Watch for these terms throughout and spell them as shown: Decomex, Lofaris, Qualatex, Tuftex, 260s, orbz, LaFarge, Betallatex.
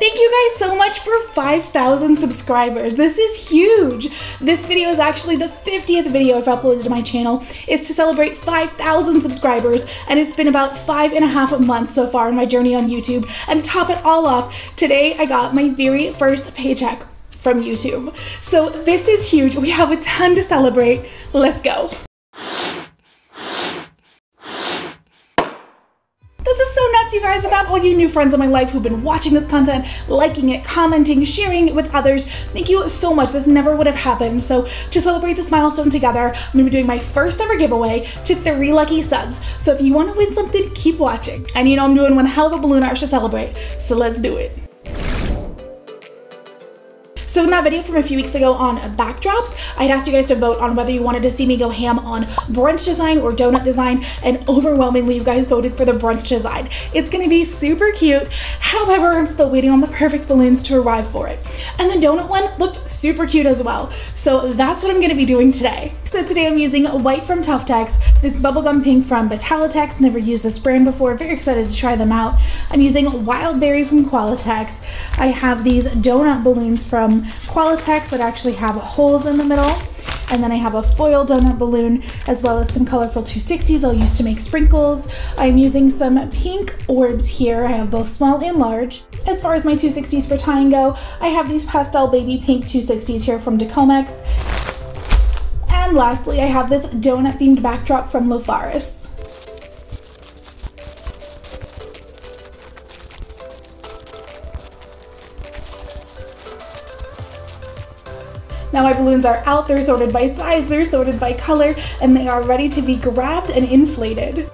Thank you guys so much for 5,000 subscribers. This is huge. This video is actually the 50th video I've uploaded to my channel. It's to celebrate 5,000 subscribers, and it's been about 5.5 months so far in my journey on YouTube. And top it all off, today I got my very first paycheck from YouTube. So this is huge. We have a ton to celebrate. Let's go. You guys, without all you new friends in my life who've been watching this content, liking it, commenting, sharing it with others, thank you so much. This never would have happened. So to celebrate this milestone together, I'm gonna be doing my first ever giveaway to 3 lucky subs. So if you want to win something, keep watching. And you know I'm doing one hell of a balloon arch to celebrate, so let's do it. So in that video from a few weeks ago on backdrops, I'd asked you guys to vote on whether you wanted to see me go ham on brunch design or donut design, and overwhelmingly you guys voted for the brunch design. It's gonna be super cute. However, I'm still waiting on the perfect balloons to arrive for it. And the donut one looked super cute as well. So that's what I'm gonna be doing today. So today I'm using white from Tuftex, this bubblegum pink from Betallatex, never used this brand before, very excited to try them out. I'm using wild berry from Qualatex. I have these donut balloons from Qualatex that actually have holes in the middle, and then I have a foil donut balloon as well as some colorful 260s I'll use to make sprinkles. I'm using some pink orbs here. I have both small and large. As far as my 260s for tying go, I have these pastel baby pink 260s here from Decomex, and lastly I have this donut themed backdrop from Lofaris. Now my balloons are out, they're sorted by size, they're sorted by color, and they are ready to be grabbed and inflated.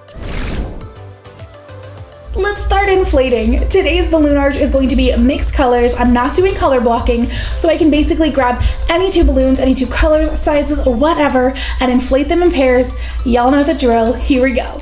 Let's start inflating. Today's balloon arch is going to be mixed colors. I'm not doing color blocking, so I can basically grab any 2 balloons, any 2 colors, sizes, whatever, and inflate them in pairs. Y'all know the drill. Here we go.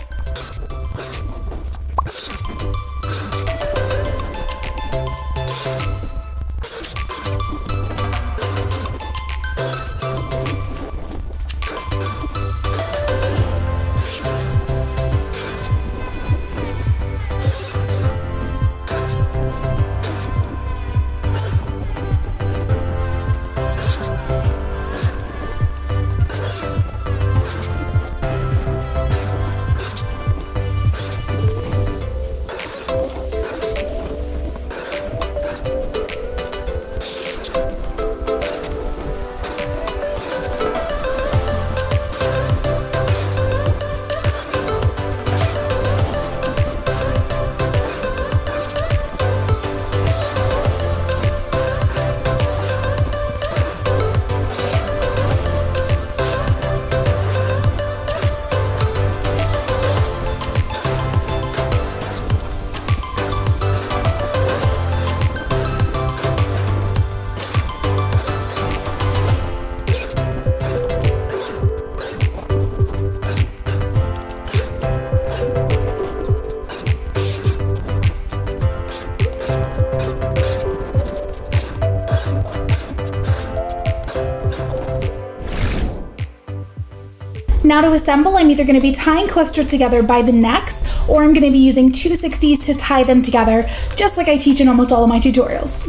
Now to assemble, I'm either going to be tying clusters together by the necks, or I'm going to be using 260s to tie them together, just like I teach in almost all of my tutorials.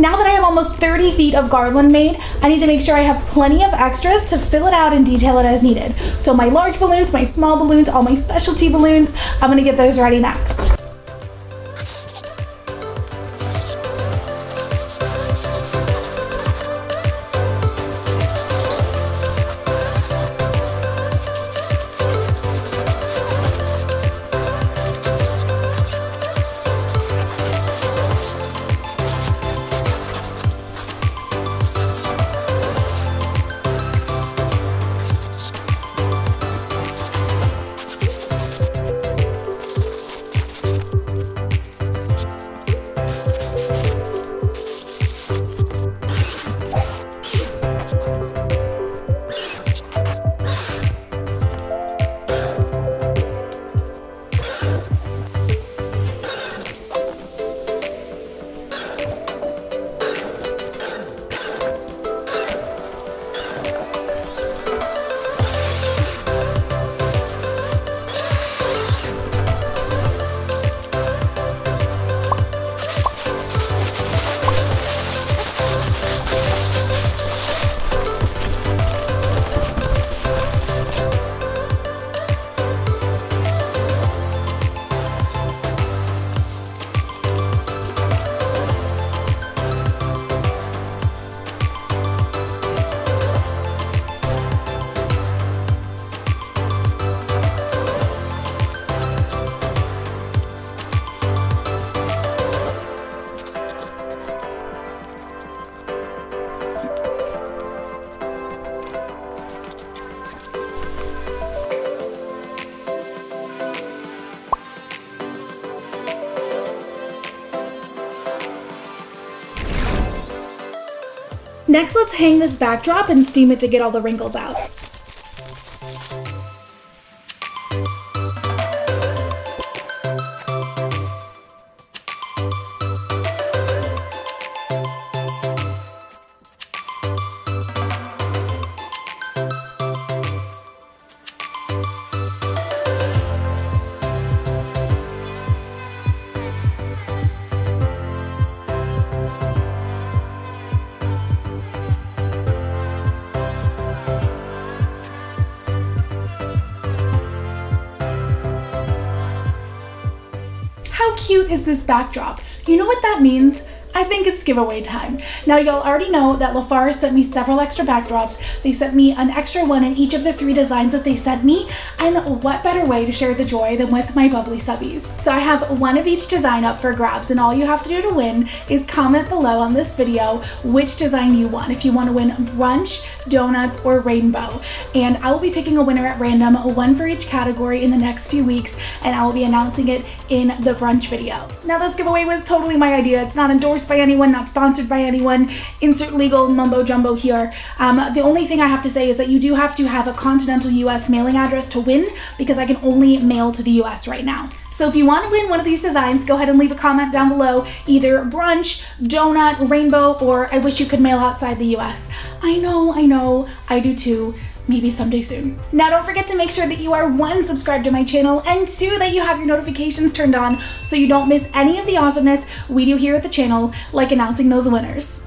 Now that I have almost 30 feet of garland made, I need to make sure I have plenty of extras to fill it out and detail it as needed. So my large balloons, my small balloons, all my specialty balloons, I'm gonna get those ready next. Next, let's hang this backdrop and steam it to get all the wrinkles out. How cute is this backdrop? You know what that means? I think it's giveaway time. Now y'all already know that LaFarge sent me several extra backdrops. They sent me an extra one in each of the 3 designs that they sent me, and what better way to share the joy than with my bubbly subbies. So I have one of each design up for grabs, and all you have to do to win is comment below on this video which design you want. If you want to win brunch, donuts, or rainbow, and I will be picking a winner at random, one for each category in the next few weeks, and I will be announcing it in the brunch video. Now this giveaway was totally my idea. It's not endorsed by anyone, not sponsored by anyone, insert legal mumbo jumbo here. The only thing I have to say is that you do have to have a continental US mailing address to win, because I can only mail to the US right now. So if you want to win one of these designs, go ahead and leave a comment down below, either brunch, donut, rainbow, or I wish you could mail outside the US. I know, I do too. Maybe someday soon. Now don't forget to make sure that you are 1, subscribed to my channel, and 2, that you have your notifications turned on so you don't miss any of the awesomeness we do here at the channel, like announcing those winners.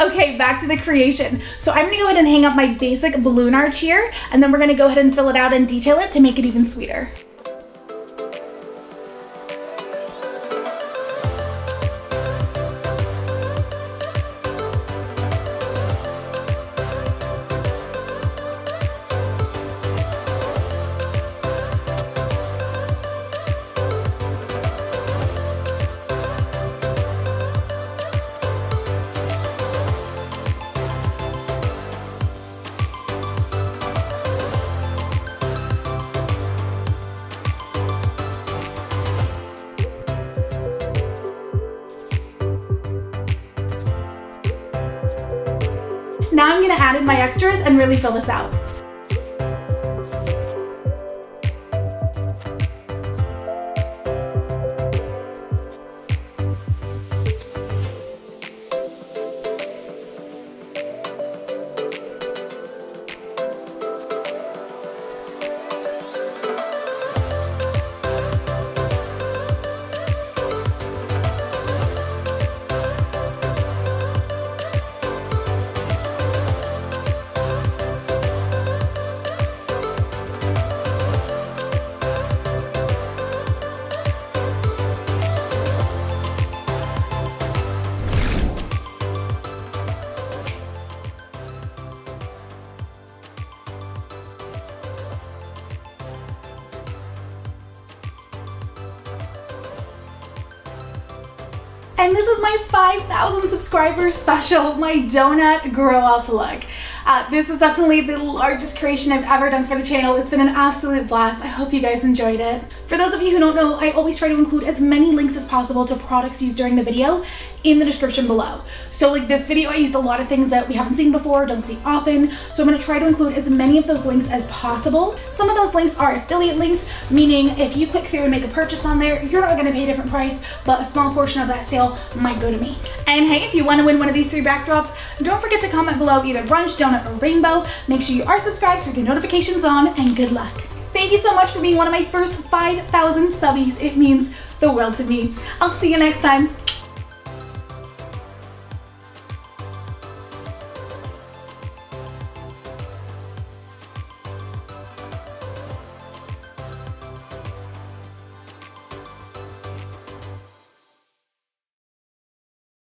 Okay, back to the creation. So I'm gonna go ahead and hang up my basic balloon arch here, and then we're gonna go ahead and fill it out and detail it to make it even sweeter. Now I'm gonna add in my extras and really fill this out. And this is my 5,000 subscribers special, my donut grow up look. This is definitely the largest creation I've ever done for the channel. It's been an absolute blast. I hope you guys enjoyed it. For those of you who don't know, I always try to include as many links as possible to products used during the video in the description below. So like this video, I used a lot of things that we haven't seen before, don't see often. So I'm gonna try to include as many of those links as possible. Some of those links are affiliate links, meaning if you click through and make a purchase on there, you're not gonna pay a different price, but a small portion of that sale might go to me. And hey, if you wanna win one of these 3 backdrops, don't forget to comment below either brunch, donut, or rainbow. Make sure you are subscribed with your notifications on, and good luck. Thank you so much for being one of my first 5,000 subbies. It means the world to me. I'll see you next time.